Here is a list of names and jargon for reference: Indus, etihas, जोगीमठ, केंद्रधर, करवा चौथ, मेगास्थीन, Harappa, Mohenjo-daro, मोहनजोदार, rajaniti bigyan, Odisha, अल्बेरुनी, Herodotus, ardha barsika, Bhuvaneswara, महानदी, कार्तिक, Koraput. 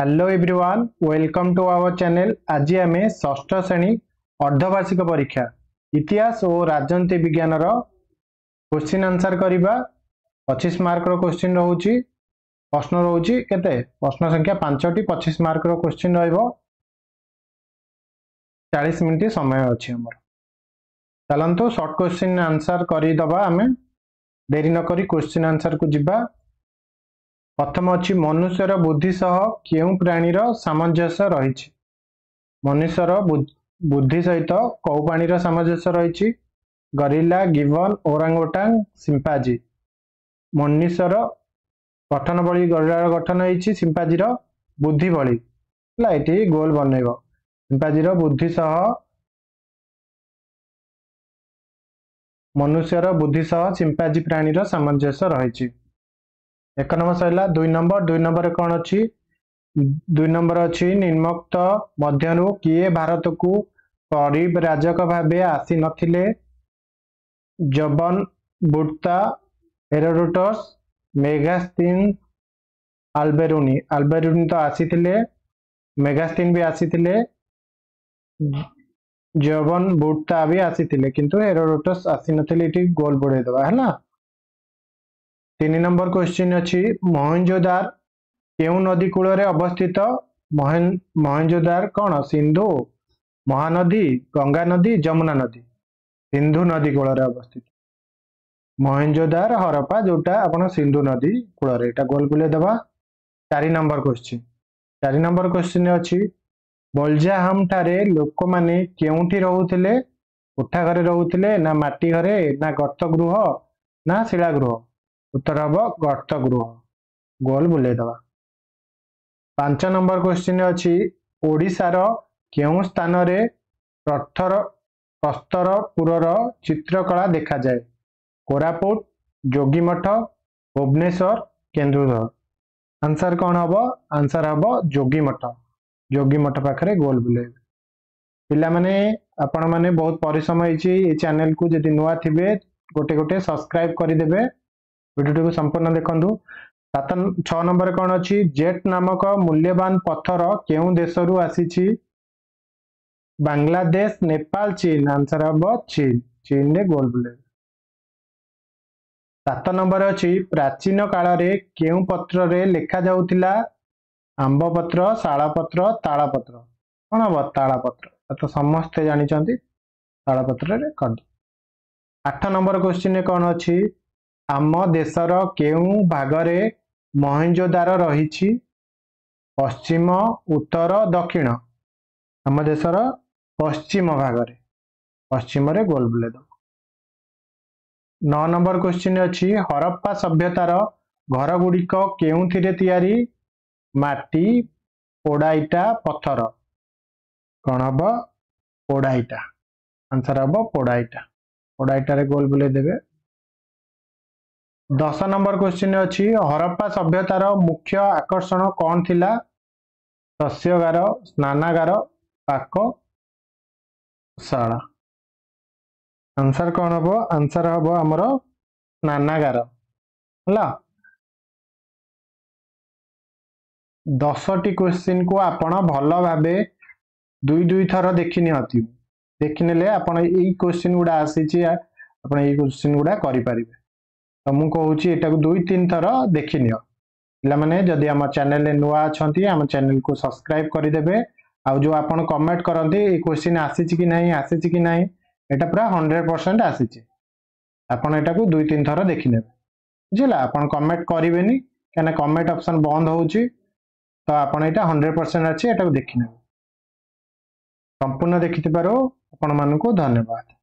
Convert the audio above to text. Hello everyone, welcome to our channel. आज आम षष्ठ श्रेणी अर्धवार्षिक परीक्षा इतिहास और राजनीति विज्ञान रो क्वेश्चन आंसर करवा। 25 मार्क रो क्वेश्चन रोचे, प्रश्न रोचे केते प्रश्न संख्या 5टी। 25 मार्क रो क्वेश्चन रहबो, 40 मिनट समय अछि हमर। चलंतु शॉर्ट क्वेश्चन आंसर करी दबा, आमे देरी न करी क्वेश्चन आंसर को जिबा। प्रथम अछि मनुष्यर बुद्धि सह केउ प्राणीर सामंजस्य रहिछि। मनुष्यर बुद्धि सहित कौ प्राणीर सामंजस्य रहिछि? गरिल्ला, गिबन, ओरांगुटांग, सिम्पाजी। मनुष्यर गठन बड़ी गरिल्लार गठन होइछि सिम्पाजीर बुद्धि बड़ी। हला एटी गोल बनैबो। सिम्पाजीर बुद्धि सह, मनुष्यर बुद्धि सह सिम्पाजी प्राणीर सामंजस्य रही। एक नंबर सरला। दुई नंबर कौन अच्छी? दुई नंबर अच्छी निम्नोक्त मध्यरु किए भारत को गरीब राजक भाव आसी नथिले? जबन बुर्ता, हेरोडोटस, मेगास्थीन, अल्बेरुनी। अल्बेरुनी तो आसी थिले, मेगास्थीन भी आसी थिले, जबन बुर्ता भी आसी थिले, किंतु हेरोडोटस आसी नथिले। इटी गोल बढ़े दवा है ना। 3 नंबर क्वेश्चन अच्छी मोहनजोदार क्यों नदी कूल अवस्थित? मोहनजोदार कौन? सिंधु महानदी, गंगा नदी, जमुना नदी। सिंधु नदी कूल अवस्थित मोहनजोदार हरप्पा, जोटा आपन सिंधु नदी कूल। एटा गोल बुले दबा। 4 नंबर क्वेश्चन अच्छी बोलजाहम ठारे लोक माने केउठी रहउथिले? कोठा घरे रहउथिले ना माटी घरे ना गर्त गृह ना शिला गृह? उत्तर हम गर्त गृह। गोल बुले दवा। 5 नंबर क्वेश्चन अच्छी ओडिशार क्यों स्थान रे प्रस्तरपुरर चित्रकला देखा जाए? कोरापुट, जोगीमठ, भुवनेश्वर, केंद्रधर। आंसर कौन हम? आंसर हम जोगीमठ। जोगीमठ पाखे गोल बुले। पिला माने आपण माने बहुत परिश्रम होइछि। ए चैनल को जदि नुआ थिबे गोटे गोटे सब्सक्राइब करि देबे, वीडियो को संपूर्ण देखंतु। 6 नंबर कौन अच्छी? जेट नामक मूल्यवान पत्थर केउं देशरू आसीछि? बांग्लादेश, नेपाल, चीन। आंसर हम चीन। चीन ने गोल बुले। 7 नंबर अच्छी प्राचीन काल रे केउं पत्र रे लिखा जाउथिला? आंब पत्र, साला पत्र, ताला पत्र। कौन हम? ताला पत्र। तो समस्त जानिछंती, ताला पत्र रे कौन। 8 नंबर क्वेश्चन कौन अच्छी? आम देशर केउं भागरे मोहेंजोदारो रहिछि? पश्चिम, उत्तर, दक्षिण। आम देशर पश्चिम भागरे, पश्चिम रे गोल बुले दो। 9 नंबर क्वेश्चन अछि हरप्पा सभ्यतार घर गुड़िक केउंथिरे तयारी? माटी, पोड़ाइटा, पत्थर। कौन हम? पोड़ाइटा। आंसर हम पोड़ाइटा। पोड़ाइटा रे गोल बुले देबे। 10 नंबर क्वेश्चन अच्छी हरप्पा सभ्यतार मुख्य आकर्षण कौन थिला? शस्यगार, स्नानागार, पाकशाला। आंसर कौन हम? आंसर हम हमरो स्नानागार। हला 10टी क्वेश्चन को आपण भल भाबे दुई थर देखिनि अति। देखिनेले आपण एई क्वेश्चन गुडा आसीछि, आपण एई क्वेश्चन गुडा करि पारिबे। तो मुझे कहूँ एटा को 2-3 थर देखिनि। पे जदि आम चैनल नुआ अच्छा, आम चैनल को सब्सक्राइब करदे। आ जो आप कमेंट करते क्वेश्चन आसी कि नहीं, एटा पूरा 100% आसी। आपटा को 2-3 थर देखिने बुझे। आप कमेंट करें कहीं कमेंट ऑप्शन बंद हो, तो आपड़ा 100% अच्छे। देखने संपूर्ण देखि थो, धन्यवाद।